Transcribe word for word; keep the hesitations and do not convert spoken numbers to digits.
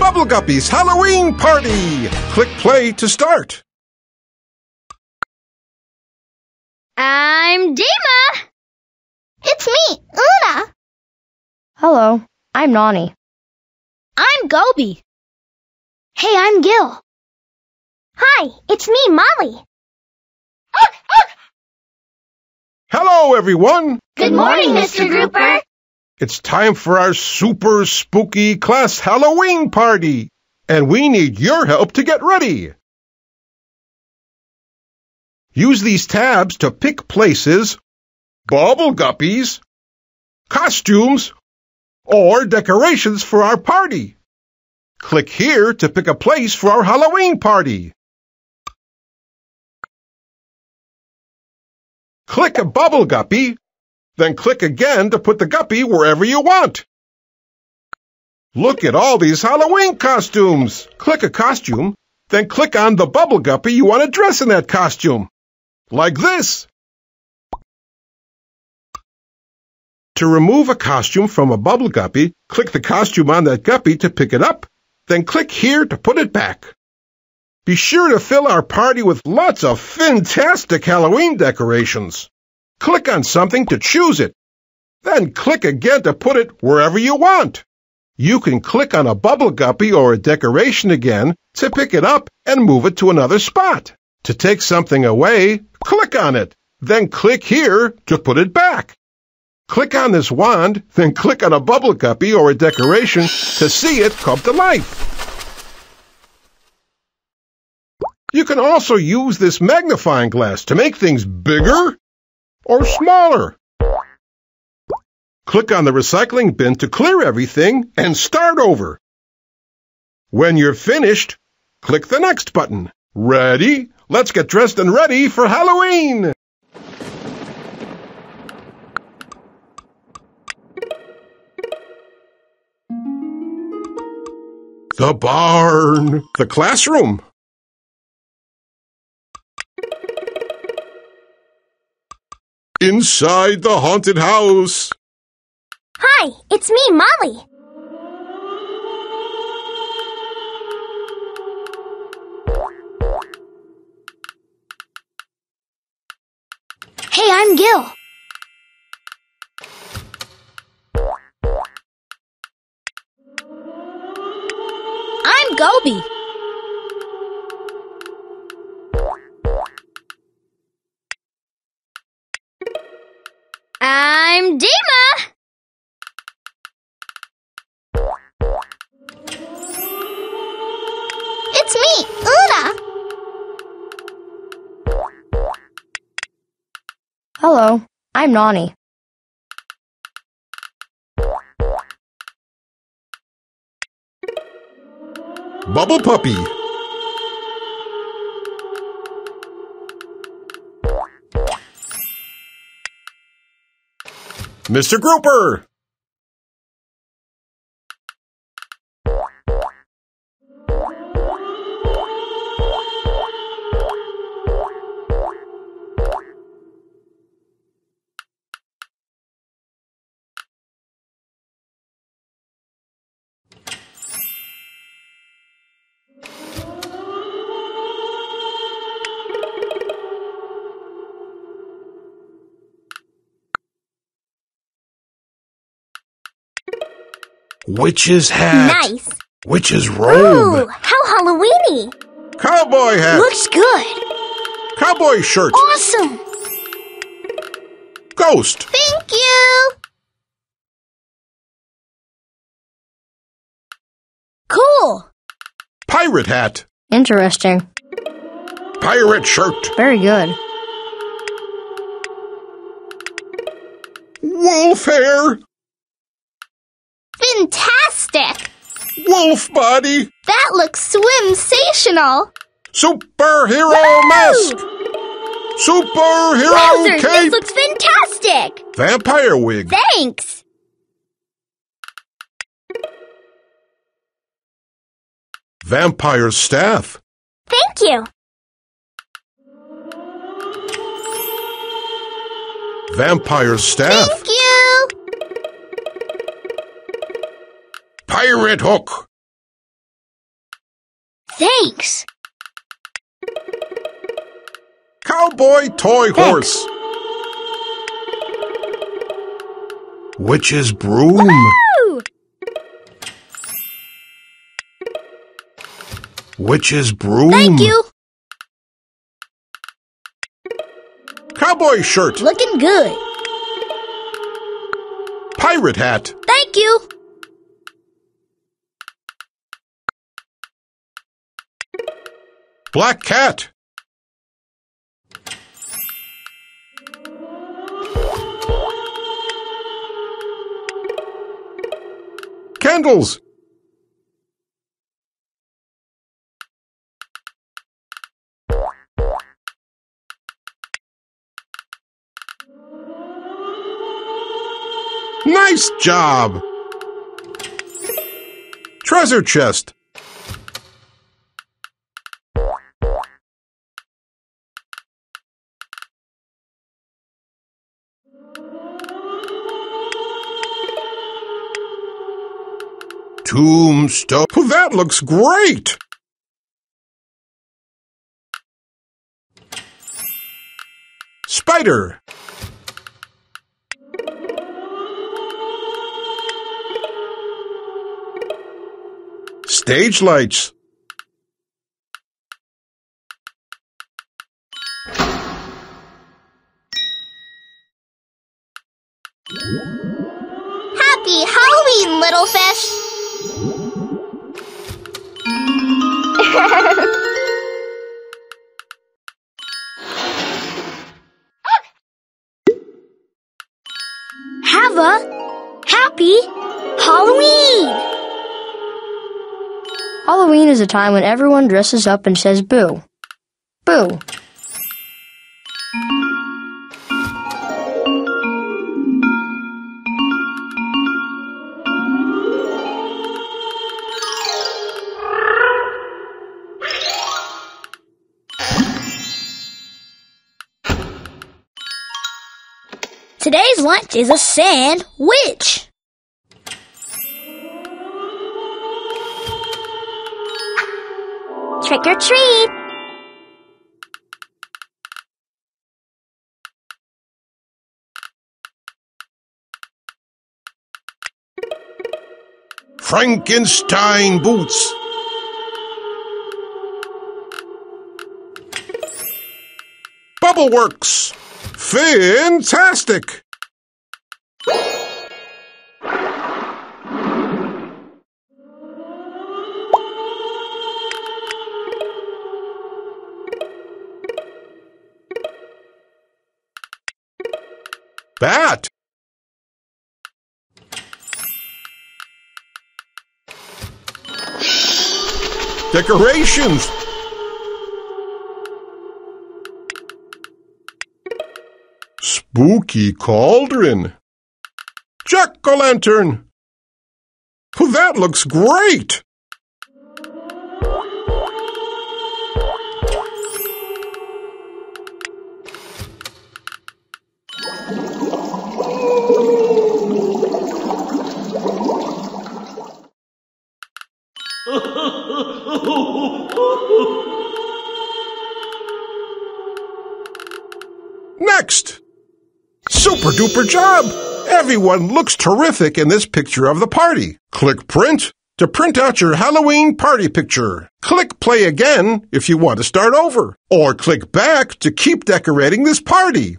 Bubble Guppies Halloween Party! Click play to start. I'm Deema. It's me, Oona. Hello, I'm Nonny. I'm Goby. Hey, I'm Gil. Hi, it's me, Molly. Hello, everyone. Good morning, Mister Grouper. It's time for our super spooky class Halloween party, and we need your help to get ready. Use these tabs to pick places, Bubble Guppies, costumes, or decorations for our party. Click here to pick a place for our Halloween party. Click a Bubble Guppy. Then click again to put the guppy wherever you want. Look at all these Halloween costumes. Click a costume, then click on the bubble guppy you want to dress in that costume. Like this. To remove a costume from a bubble guppy, click the costume on that guppy to pick it up, then click here to put it back. Be sure to fill our party with lots of fantastic Halloween decorations. Click on something to choose it, then click again to put it wherever you want. You can click on a bubble guppy or a decoration again to pick it up and move it to another spot. To take something away, click on it, then click here to put it back. Click on this wand, then click on a bubble guppy or a decoration to see it come to life. You can also use this magnifying glass to make things bigger or smaller. Click on the recycling bin to clear everything and start over. When you're finished, click the next button. Ready? Let's get dressed and ready for Halloween! The barn, the classroom. Inside the haunted house. Hi, it's me, Molly. Hey, I'm Gil. I'm Goby. I'm Deema. It's me, Oona. Hello, I'm Nonny. Bubble Puppy. Mister Grouper! Witch's hat. Nice. Witch's robe. Ooh, how Halloween-y. Cowboy hat. Looks good. Cowboy shirt. Awesome. Ghost. Thank you. Cool. Pirate hat. Interesting. Pirate shirt. Very good. Wolf hair. Fantastic! Wolf body! That looks swim-sational! Superhero Woo! Mask! Superhero Wowzers, cape! This looks fantastic! Vampire wig! Thanks! Vampire staff! Thank you! Vampire staff! Thank you! Pirate hook. Thanks. Cowboy toy Thanks. horse. Witch's broom. Woo! Witch's broom. Thank you. Cowboy shirt. Looking good. Pirate hat. Thank you. Black cat. Candles. Nice job. Treasure chest. Tombstone. Oh, that looks great. Spider. Stage lights. Happy Halloween, little fish. Have a happy Halloween! Halloween is a time when everyone dresses up and says boo. Boo. Today's lunch is a sandwich. Trick or treat. Frankenstein boots. Bubble works. Fantastic! Bat! Decorations! Spooky cauldron. Jack-o'-lantern. Oh, that looks great. Next. Super duper job! Everyone looks terrific in this picture of the party. Click print to print out your Halloween party picture. Click play again if you want to start over. Or click back to keep decorating this party.